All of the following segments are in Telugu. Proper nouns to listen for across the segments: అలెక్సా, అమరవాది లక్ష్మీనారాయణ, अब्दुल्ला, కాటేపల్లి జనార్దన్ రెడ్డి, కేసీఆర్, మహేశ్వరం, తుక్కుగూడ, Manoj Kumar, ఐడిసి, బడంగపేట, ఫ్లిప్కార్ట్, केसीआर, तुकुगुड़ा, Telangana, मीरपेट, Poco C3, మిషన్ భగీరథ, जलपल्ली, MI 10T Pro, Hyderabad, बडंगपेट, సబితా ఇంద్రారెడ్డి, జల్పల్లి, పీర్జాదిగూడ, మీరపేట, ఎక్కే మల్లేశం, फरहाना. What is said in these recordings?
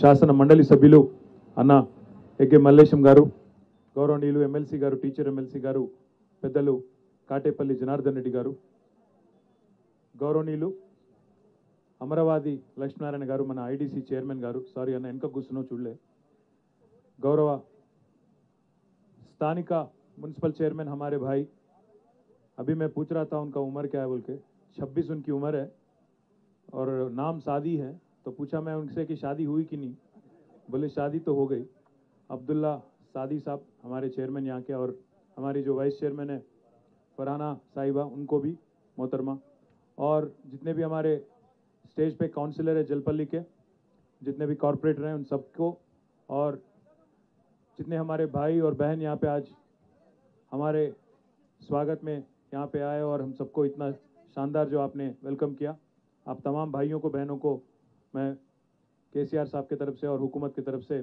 శాసన మండలి సభ్యులు అన్న ఎక్కే మల్లేశం గారు, గౌరవనీయులు ఎమ్మెల్సీ గారు, టీచర్ ఎమ్మెల్సీ గారు, పెద్దలు కాటేపల్లి జనార్దన్ రెడ్డి గారు, గౌరవనీయులు అమరవాది లక్ష్మీనారాయణ గారు, మన ఐడిసి చైర్మన్ గారు, సారీ అన్న వెనక కూర్చున్నావు చూడలే, గౌరవ स्थानिक म्यूनसिपल चेयरमैन हमारे भाई, अभी मैं पूछ रहा था उनका उम्र क्या है बोल के, 26 उनकी उम्र है और नाम शादी है, तो पूछा मैं उनसे कि शादी हुई कि नहीं, बोले शादी तो हो गई। अब्दुल्ला सादी साहब हमारे चेयरमैन यहाँ के, और हमारी जो वाइस चेयरमैन है फरहाना साहिबा उनको भी मोहतरमा, और जितने भी हमारे स्टेज पे काउंसिलर है जलपल्ली के, जितने भी कॉरपोरेटर हैं उन सबको, और जितने हमारे भाई और बहन यहाँ पे आज हमारे स्वागत में यहाँ पे आए और हम सबको इतना शानदार जो आपने वेलकम किया, आप तमाम भाइयों को बहनों को मैं केसीआर साहब की तरफ से और हुकूमत की तरफ से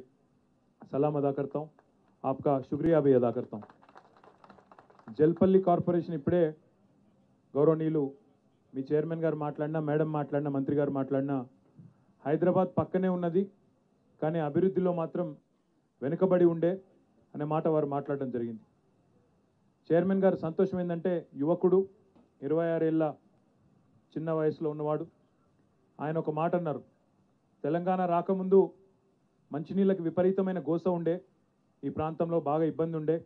सलाम अदा करता हूँ, आपका शुक्रिया भी अदा करता हूँ। जलपल्ली कॉर्पोरेशन इपड़े गौरवनीलू मी चेयरमैन गारू मातलाडिना, मैडम मातलाडिना, मंत्री गारू मातलाडिना, हैदराबाद पक्कने उन्नदी कानी अभिवृद्धिलो मात्रम వెనుకబడి ఉండే అనే మాట వారు మాట్లాడడం జరిగింది। చైర్మన్ గారు సంతోషం ఏందంటే యువకుడు 26 ఏళ్ల చిన్న వయసులో ఉన్నవాడు, ఆయన ఒక మాట అన్నారు, తెలంగాణ రాకముందు మంచినీళ్ళకి విపరీతమైన గోస ఉండే, ఈ ప్రాంతంలో బాగా ఇబ్బంది ఉండే,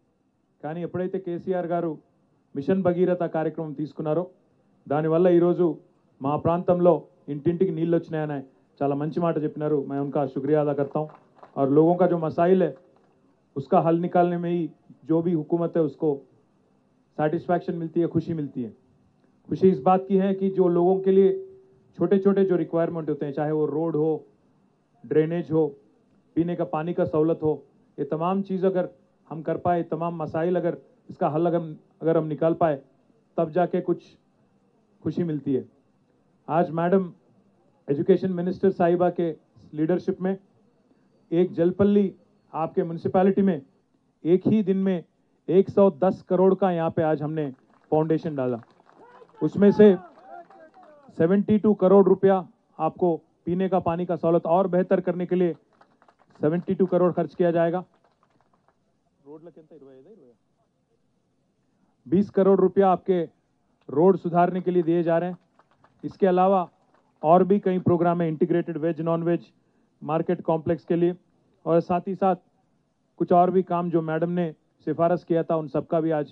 కానీ ఎప్పుడైతే కేసీఆర్ గారు మిషన్ భగీరథ కార్యక్రమం తీసుకున్నారో దానివల్ల ఈరోజు మా ప్రాంతంలో ఇంటింటికి నీళ్ళు వచ్చినాయని చాలా మంచి మాట చెప్పినారు। మేము ఇంకా శుక్రియా అదా కర్తాం और लोगों का जो मसाइल है उसका हल निकालने में ही जो भी हुकूमत है उसको सेटिस्फैक्शन मिलती है, खुशी मिलती है। खुशी इस बात की है कि जो लोगों के लिए छोटे छोटे जो रिक्वायरमेंट होते हैं, चाहे वो रोड हो, ड्रेनेज हो, पीने का पानी का सहूलत हो, ये तमाम चीज़ अगर हम कर पाए, तमाम मसाइल अगर इसका हल अगर हम निकाल पाए तब जाके कुछ खुशी मिलती है। आज मैडम एजुकेशन मिनिस्टर साहिबा के लीडरशिप में एक जलपल्ली आपके म्यूनसिपैलिटी में एक ही दिन में 110 करोड़ का यहाँ पे आज हमने फाउंडेशन डाला, उसमें से 72 करोड़ रुपया आपको पीने का पानी का सहूलत और बेहतर करने के लिए 72 करोड़ खर्च किया जाएगा। 20 करोड़ रुपया आपके रोड सुधारने के लिए दिए जा रहे हैं। इसके अलावा और भी कई प्रोग्राम है, integrated veg non veg market complex के लिए, और साथ ही साथ कुछ और भी काम जो मैडम ने सिफारिश किया था उन सबका भी आज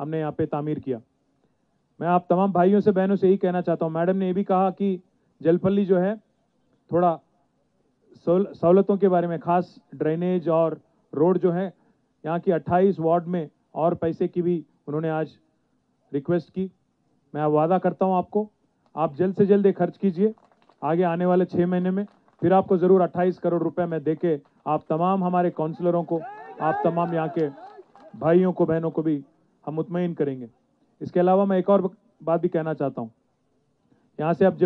हमने यहाँ पे तामीर किया। मैं आप तमाम भाइयों से बहनों से यही कहना चाहता हूँ। मैडम ने ये भी कहा कि जलपल्ली जो है थोड़ा सहूलतों के बारे में, खास ड्रेनेज और रोड जो है यहाँ की 28 वार्ड में और पैसे की भी उन्होंने आज रिक्वेस्ट की। मैं वादा करता हूँ आपको, आप जल्द से जल्द खर्च कीजिए, आगे आने वाले 6 महीने में फिर आपको ज़रूर 28 करोड़ रुपए में देके आप तमाम हमारे काउंसलरों को, आप तमाम यहाँ के भाइयों को बहनों को भी हम मुतमईन करेंगे। इसके अलावा मैं एक और बात भी कहना चाहता हूँ। यहाँ से अब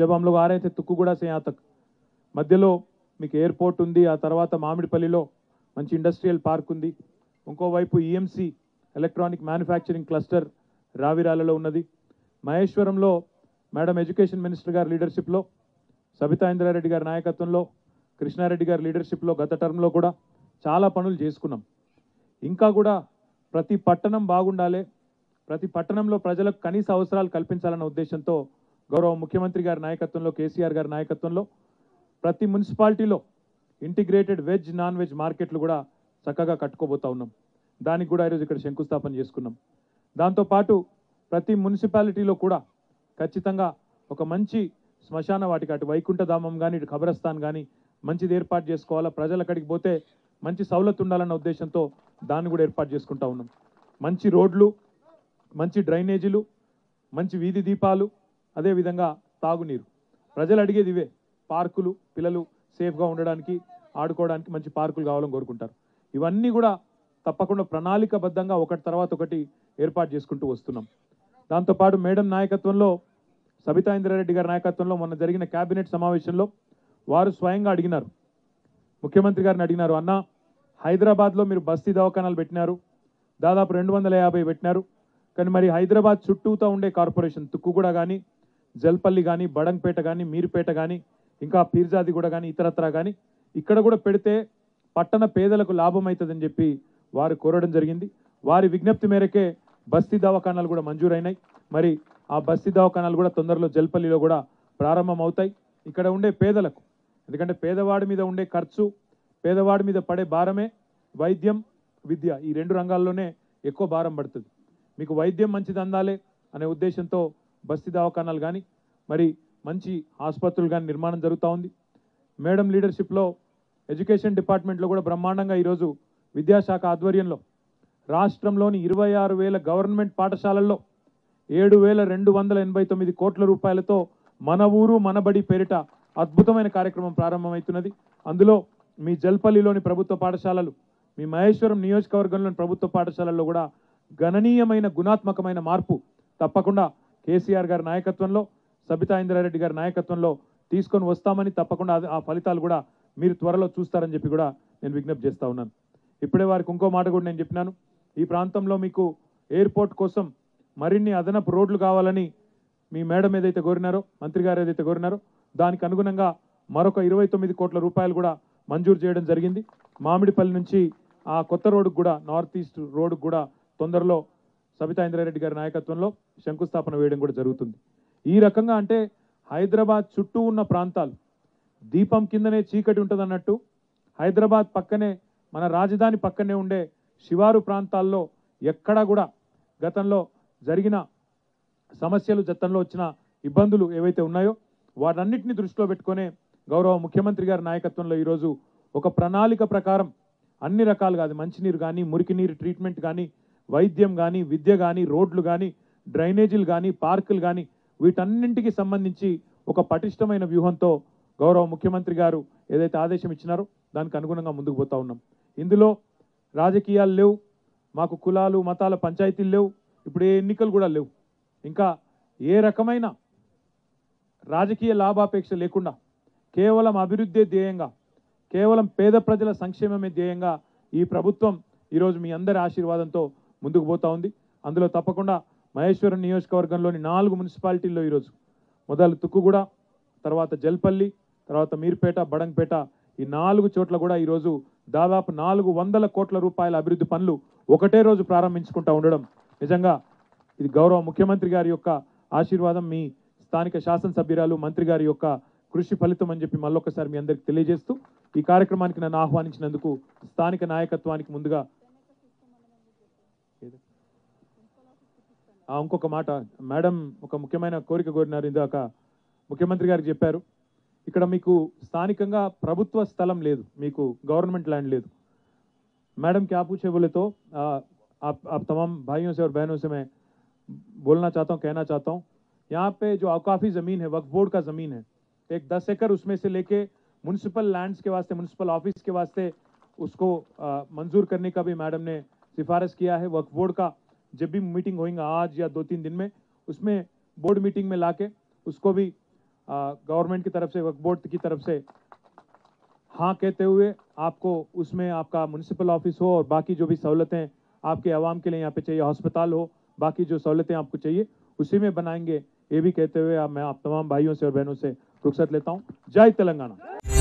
जब हम लोग आ रहे थे तुकुगुड़ा से यहाँ तक, मध्यलो मीकु एयरपोर्ट उंदी, आ तर्वात मामिडिपल्लिलो मंची इंडस्ट्रियल पार्क उंदी, इंको वैपु ईएमसी एलक्ट्रानिक मैन्युफैक्चरिंग क्लस्टर राविरालो उन्नदी, महेश्वरंलो मैडम एजुकेशन मिनिस्टर गारी लीडरशिपलो సబితా ఇంద్ర రెడ్డి గారి నాయకత్వంలో కృష్ణారెడ్డి గారి లీడర్‌షిప్‌లో గత టర్మ్‌లో కూడా చాలా పనులు చేసుకున్నాం। ఇంకా కూడా ప్రతి పట్టణం బాగుండాలి, ప్రతి పట్టణంలో ప్రజలకు కనీస అవసరాలు కల్పించాలన్న ఉద్దేశంతో గౌరవ ముఖ్యమంత్రి గారి నాయకత్వంలో కేసీఆర్ గారి నాయకత్వంలో ప్రతి మున్సిపాలిటీలో ఇంటిగ్రేటెడ్ వెజ్ నాన్ వెజ్ మార్కెట్లు కూడా చక్కగా కట్టుకోబోతా ఉన్నాం। దానికి కూడా ఈరోజు ఇక్కడ శంకుస్థాపన చేసుకున్నాం। దాంతో పాటు ప్రతి మున్సిపాలిటీలో కూడా ఖచ్చితంగా ఒక మంచి శ్మశాన వాటిక, అటు వైకుంఠధామం కానీ ఇటు ఖబరస్థాన్ కానీ మంచిది ఏర్పాటు చేసుకోవాలా, ప్రజలు అక్కడికి పోతే మంచి సౌలత్ ఉండాలన్న ఉద్దేశంతో దాన్ని కూడా ఏర్పాటు చేసుకుంటా ఉన్నాం। మంచి రోడ్లు, మంచి డ్రైనేజీలు, మంచి వీధి దీపాలు, అదేవిధంగా తాగునీరు, ప్రజలు అడిగేది ఇవే। పార్కులు, పిల్లలు సేఫ్గా ఉండడానికి ఆడుకోవడానికి మంచి పార్కులు కావాలని కోరుకుంటారు। ఇవన్నీ కూడా తప్పకుండా ప్రణాళికబద్ధంగా ఒకటి తర్వాత ఒకటి ఏర్పాటు చేసుకుంటూ వస్తున్నాం। దాంతోపాటు మేడం నాయకత్వంలో సబితా ఇంద్రారెడ్డి గారి నాయకత్వంలో మొన్న జరిగిన కేబినెట్ సమావేశంలో వారు స్వయంగా అడిగినారు, ముఖ్యమంత్రి గారిని అడిగినారు, అన్న హైదరాబాద్లో మీరు బస్తీ దవాఖానాలు పెట్టినారు, దాదాపు 250 పెట్టినారు, కానీ మరి హైదరాబాద్ చుట్టూతో ఉండే కార్పొరేషన్ తుక్కుగూడ కానీ జల్పల్లి కానీ బడంగపేట కానీ మీరపేట కానీ ఇంకా పీర్జాదిగూడ కానీ ఇతరత్రా కానీ ఇక్కడ కూడా పెడితే పట్టణ పేదలకు లాభం అవుతదని చెప్పి వారు కోరడం జరిగింది। వారి విజ్ఞప్తి మేరకే బస్తీ దవాఖానాలు కూడా మంజూరైనాయి। మరి ఆ బస్తీ దవాఖానాలు కూడా తొందరలో జల్పల్లిలో కూడా ప్రారంభం అవుతాయి। ఇక్కడ ఉండే పేదలకు ఎందుకంటే పేదవాడి మీద ఉండే ఖర్చు పేదవాడి మీద పడే భారమే వైద్యం విద్య ఈ రెండు రంగాల్లోనే ఎక్కువ భారం పడుతుంది। మీకు వైద్యం మంచిది అందాలి అనే ఉద్దేశంతో బస్తీ దవాఖానాలు గాని మరి మంచి ఆసుపత్రులు గాని నిర్మాణం జరుగుతా ఉంది। మేడం లీడర్‌షిప్ లో ఎడ్యుకేషన్ డిపార్ట్మెంట్ లో కూడా బ్రహ్మాండంగా ఈ రోజు విద్యాశాఖ ఆధ్వర్యంలో రాష్ట్రంలోని 26000 గవర్నమెంట్ పాఠశాలల్లో 7289 కోట్ల రూపాయలతో మన ఊరు మనబడి పేరిట అద్భుతమైన కార్యక్రమం ప్రారంభమవుతున్నది। అందులో మీ జల్పల్లిలోని ప్రభుత్వ పాఠశాలలు మీ మహేశ్వరం నియోజకవర్గంలోని ప్రభుత్వ పాఠశాలల్లో కూడా గణనీయమైన గుణాత్మకమైన మార్పు తప్పకుండా కేసీఆర్ గారి నాయకత్వంలో సబితా ఇంద్ర రెడ్డి గారి నాయకత్వంలో తీసుకొని వస్తామని తప్పకుండా ఆ ఫలితాలు కూడా మీరు త్వరలో చూస్తారని చెప్పి కూడా నేను విజ్ఞప్తి చేస్తా ఉన్నాను। ఇప్పుడే వారికి ఇంకో మాట కూడా నేను చెప్పినాను। ఈ ప్రాంతంలో మీకు ఎయిర్పోర్ట్ కోసం మరిన్ని అదనపు రోడ్లు కావాలని మీ మేడం ఏదైతే కోరినారో మంత్రి గారు ఏదైతే కోరినారో దానికి అనుగుణంగా మరొక 29 కోట్ల రూపాయలు కూడా మంజూరు చేయడం జరిగింది। మామిడిపల్లి నుంచి ఆ కొత్త రోడ్డుకు కూడా నార్త్ ఈస్ట్ రోడ్డుకు కూడా తొందరలో సబితా ఇంద్రారెడ్డి గారి నాయకత్వంలో శంకుస్థాపన వేయడం కూడా జరుగుతుంది। ఈ రకంగా అంటే హైదరాబాద్ చుట్టూ ఉన్న ప్రాంతాలు దీపం కిందనే చీకటి ఉంటుంది అన్నట్టు హైదరాబాద్ పక్కనే మన రాజధాని పక్కనే ఉండే శివారు ప్రాంతాల్లో ఎక్కడా కూడా గతంలో జరిగిన సమస్యలు గతంలో వచ్చిన ఇబ్బందులు ఏవైతే ఉన్నాయో వాటన్నిటిని దృష్టిలో పెట్టుకునే గౌరవ ముఖ్యమంత్రి గారి నాయకత్వంలో ఈరోజు ఒక ప్రణాళిక ప్రకారం అన్ని రకాలుగా అది మంచినీరు కానీ మురికి నీరు ట్రీట్మెంట్ కానీ వైద్యం కానీ విద్య కానీ రోడ్లు కానీ డ్రైనేజీలు కానీ పార్కులు కానీ వీటన్నింటికి సంబంధించి ఒక పటిష్టమైన వ్యూహంతో గౌరవ ముఖ్యమంత్రి గారు ఏదైతే ఆదేశం ఇచ్చినారో దానికి అనుగుణంగా ముందుకు పోతా ఉన్నాం। ఇందులో రాజకీయాలు లేవు, మాకు కులాలు మతాల పంచాయతీలు లేవు, ఇప్పుడు ఏ ఎన్నికలు కూడా లేవు, ఇంకా ఏ రకమైన రాజకీయ లాభాపేక్ష లేకుండా కేవలం అభివృద్ధి ధ్యేయంగా కేవలం పేద ప్రజల సంక్షేమమే ధ్యేయంగా ఈ ప్రభుత్వం ఈరోజు మీ అందరి ఆశీర్వాదంతో ముందుకు పోతా ఉంది। అందులో తప్పకుండా మహేశ్వరం నియోజకవర్గంలోని 4 మున్సిపాలిటీల్లో ఈరోజు మొదలు తుకుగూడ తర్వాత జల్పల్లి తర్వాత मीरपेट बडंगपेट ఈ 4 చోట్ల కూడా ఈరోజు దాదాపు 400 కోట్ల రూపాయల అభివృద్ధి పనులు ఒకటే రోజు ప్రారంభించుకుంటూ ఉండడం నిజంగా ఇది గౌరవ ముఖ్యమంత్రి గారి యొక్క ఆశీర్వాదం మీ స్థానిక శాసనసభ్యురాలు మంత్రి గారి యొక్క కృషి ఫలితం అని చెప్పి మళ్ళొకసారి మీ అందరికీ తెలియజేస్తూ ఈ కార్యక్రమానికి నన్ను ఆహ్వానించినందుకు స్థానిక నాయకత్వానికి ముందుగా ఇంకొక మాట మేడం ఒక ముఖ్యమైన కోరిక కోరినారు, ఇందాక ముఖ్యమంత్రి గారికి చెప్పారు ఇక్కడ మీకు స్థానికంగా ప్రభుత్వ స్థలం లేదు, మీకు గవర్నమెంట్ ల్యాండ్ లేదు। మేడం क्या पूछे बोले तो आप तमाम भाइयों से और बहनों से मैं बोलना चाहता हूँ, कहना चाहता हूँ यहाँ पे जो अवकाफी ज़मीन है वक्फ बोर्ड का ज़मीन है एक 10 एकड़, उसमें से लेके म्यूनसिपल लैंड्स के वास्ते म्यूनसिपल ऑफिस के वास्ते उसको मंजूर करने का भी मैडम ने सिफारिश किया है। वक्फ बोर्ड का जब भी मीटिंग होएगा आज या 2-3 दिन में उसमें बोर्ड मीटिंग में लाके उसको भी गवर्नमेंट की तरफ से वक्फ बोर्ड की तरफ से हाँ कहते हुए आपको उसमें आपका म्यूनसिपल ऑफिस हो और बाकी जो भी सहूलतें आपके आवाम के लिए यहाँ पे चाहिए, हॉस्पिटल हो, बाकी जो सहूलतें आपको चाहिए उसी में बनाएंगे, ये भी कहते हुए मैं आप तमाम भाइयों से और बहनों से रुखसत लेता हूँ। जय तेलंगाना।